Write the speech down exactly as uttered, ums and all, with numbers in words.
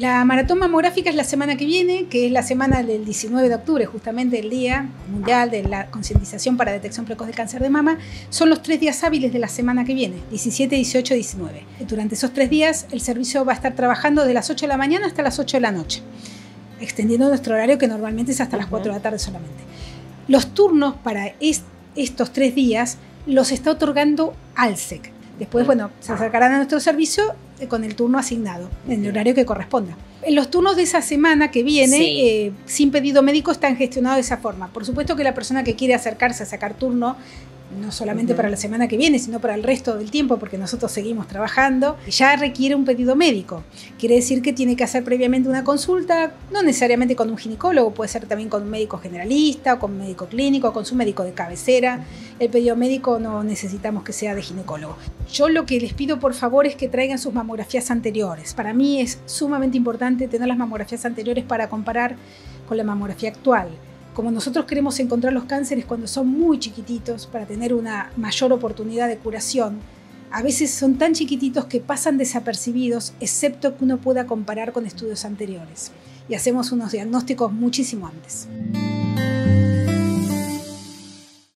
La maratón mamográfica es la semana que viene, que es la semana del diecinueve de octubre, justamente el Día Mundial de la Concientización para Detección Precoz del Cáncer de Mama. Son los tres días hábiles de la semana que viene, diecisiete, dieciocho, diecinueve. Durante esos tres días el servicio va a estar trabajando de las ocho de la mañana hasta las ocho de la noche, extendiendo nuestro horario que normalmente es hasta las cuatro de la tarde solamente. Los turnos para est- estos tres días los está otorgando ALSEC. Después, bueno, se acercarán a nuestro servicio con el turno asignado, en el horario que corresponda. En los turnos de esa semana que viene, sí. eh, sin pedido médico, están gestionados de esa forma. Por supuesto que la persona que quiere acercarse a sacar turno, no solamente uh-huh. para la semana que viene, sino para el resto del tiempo, porque nosotros seguimos trabajando, ya requiere un pedido médico. Quiere decir que tiene que hacer previamente una consulta, no necesariamente con un ginecólogo, puede ser también con un médico generalista, o con un médico clínico, o con su médico de cabecera. El pedido médico no necesitamos que sea de ginecólogo. Yo lo que les pido, por favor, es que traigan sus mamografías anteriores. Para mí es sumamente importante tener las mamografías anteriores para comparar con la mamografía actual. Como nosotros queremos encontrar los cánceres cuando son muy chiquititos para tener una mayor oportunidad de curación, a veces son tan chiquititos que pasan desapercibidos, excepto que uno pueda comparar con estudios anteriores. Y hacemos unos diagnósticos muchísimo antes.